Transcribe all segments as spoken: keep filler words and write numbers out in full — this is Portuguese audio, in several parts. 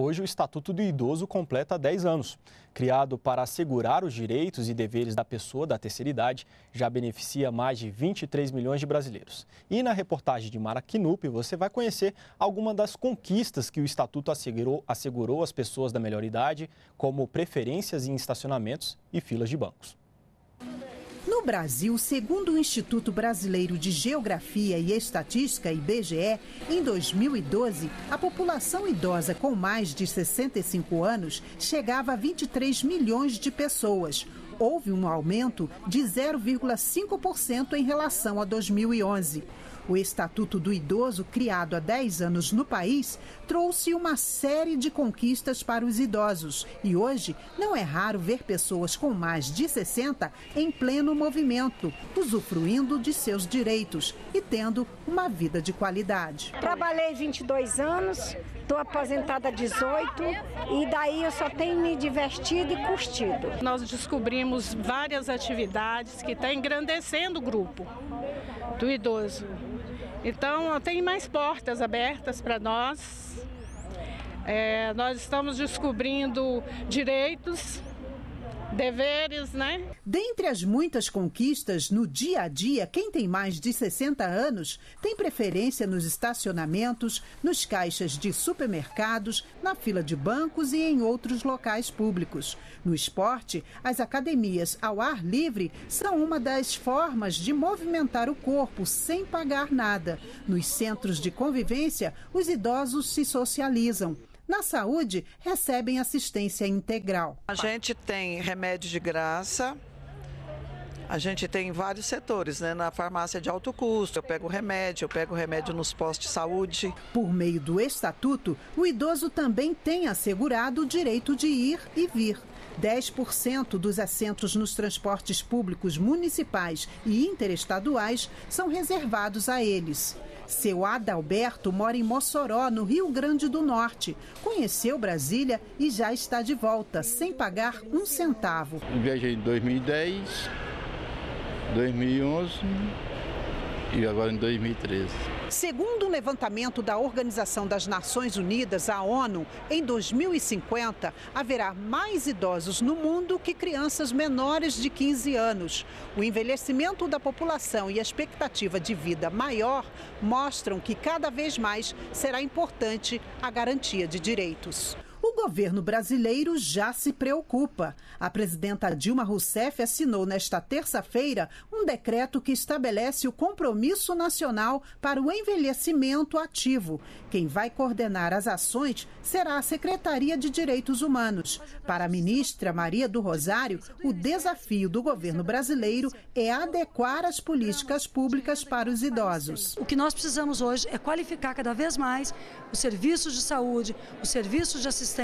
hoje o Estatuto do Idoso completa dez anos. Criado para assegurar os direitos e deveres da pessoa da terceira idade, já beneficia mais de vinte e três milhões de brasileiros. E na reportagem de Mara Quinup, você vai conhecer algumas das conquistas que o Estatuto assegurou, assegurou às pessoas da melhor idade, como preferências em estacionamentos e filas de bancos. No Brasil, segundo o Instituto Brasileiro de Geografia e Estatística, I B G E, em dois mil e doze, a população idosa com mais de sessenta e cinco anos chegava a vinte e três milhões de pessoas. Houve um aumento de zero vírgula cinco por cento em relação a dois mil e onze. O Estatuto do Idoso, criado há dez anos no país, trouxe uma série de conquistas para os idosos. E hoje, não é raro ver pessoas com mais de sessenta em pleno movimento, usufruindo de seus direitos e tendo uma vida de qualidade. Trabalhei vinte e dois anos, estou aposentada há dezoito e daí eu só tenho me divertido e curtido. Nós descobrimos várias atividades que estão engrandecendo o grupo do idoso. Então, tem mais portas abertas para nós. É, nós estamos descobrindo direitos, deveres, né? Dentre as muitas conquistas, no dia a dia, quem tem mais de sessenta anos tem preferência nos estacionamentos, nos caixas de supermercados, na fila de bancos e em outros locais públicos. No esporte, as academias ao ar livre são uma das formas de movimentar o corpo sem pagar nada. Nos centros de convivência, os idosos se socializam. Na saúde, recebem assistência integral. A gente tem remédio de graça, a gente tem em vários setores, né? Na farmácia de alto custo, eu pego remédio, eu pego remédio nos postos de saúde. Por meio do Estatuto, o idoso também tem assegurado o direito de ir e vir. dez por cento dos assentos nos transportes públicos municipais e interestaduais são reservados a eles. Seu Adalberto mora em Mossoró, no Rio Grande do Norte. Conheceu Brasília e já está de volta, sem pagar um centavo. Viajei em dois mil e dez, dois mil e onze e agora em dois mil e treze. Segundo o levantamento da Organização das Nações Unidas, a ONU, em dois mil e cinquenta, haverá mais idosos no mundo que crianças menores de quinze anos. O envelhecimento da população e a expectativa de vida maior mostram que cada vez mais será importante a garantia de direitos. O governo brasileiro já se preocupa. A presidenta Dilma Rousseff assinou nesta terça-feira um decreto que estabelece o compromisso nacional para o envelhecimento ativo. Quem vai coordenar as ações será a Secretaria de Direitos Humanos. Para a ministra Maria do Rosário, o desafio do governo brasileiro é adequar as políticas públicas para os idosos. O que nós precisamos hoje é qualificar cada vez mais os serviços de saúde, os serviços de assistência,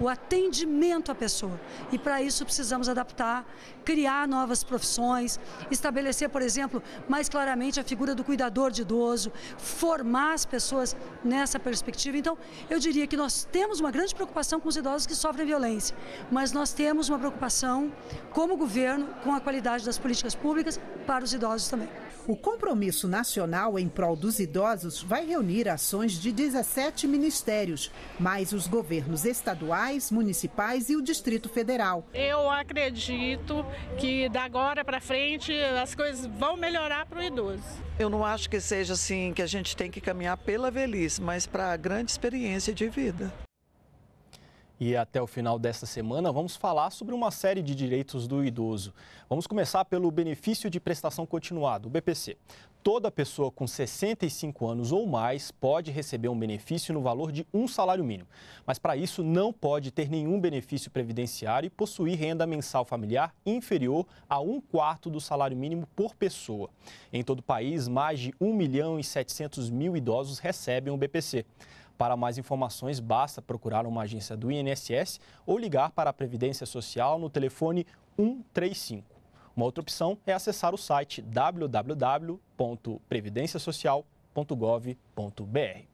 o atendimento à pessoa. E para isso precisamos adaptar, criar novas profissões, estabelecer, por exemplo, mais claramente a figura do cuidador de idoso, formar as pessoas nessa perspectiva. Então, eu diria que nós temos uma grande preocupação com os idosos que sofrem violência, mas nós temos uma preocupação, como governo, com a qualidade das políticas públicas para os idosos também. O compromisso nacional em prol dos idosos vai reunir ações de dezessete ministérios, mais os governos estaduais, municipais e o Distrito Federal. Eu acredito que da agora para frente as coisas vão melhorar para o idoso. Eu não acho que seja assim que a gente tem que caminhar pela velhice, mas para a grande experiência de vida. E até o final desta semana vamos falar sobre uma série de direitos do idoso. Vamos começar pelo benefício de prestação continuada, o B P C. Toda pessoa com sessenta e cinco anos ou mais pode receber um benefício no valor de um salário mínimo. Mas para isso não pode ter nenhum benefício previdenciário e possuir renda mensal familiar inferior a um quarto do salário mínimo por pessoa. Em todo o país, mais de um milhão e setecentos mil idosos recebem o B P C. Para mais informações, basta procurar uma agência do I N S S ou ligar para a Previdência Social no telefone um três cinco. Uma outra opção é acessar o site w w w ponto previdência social ponto gov ponto br.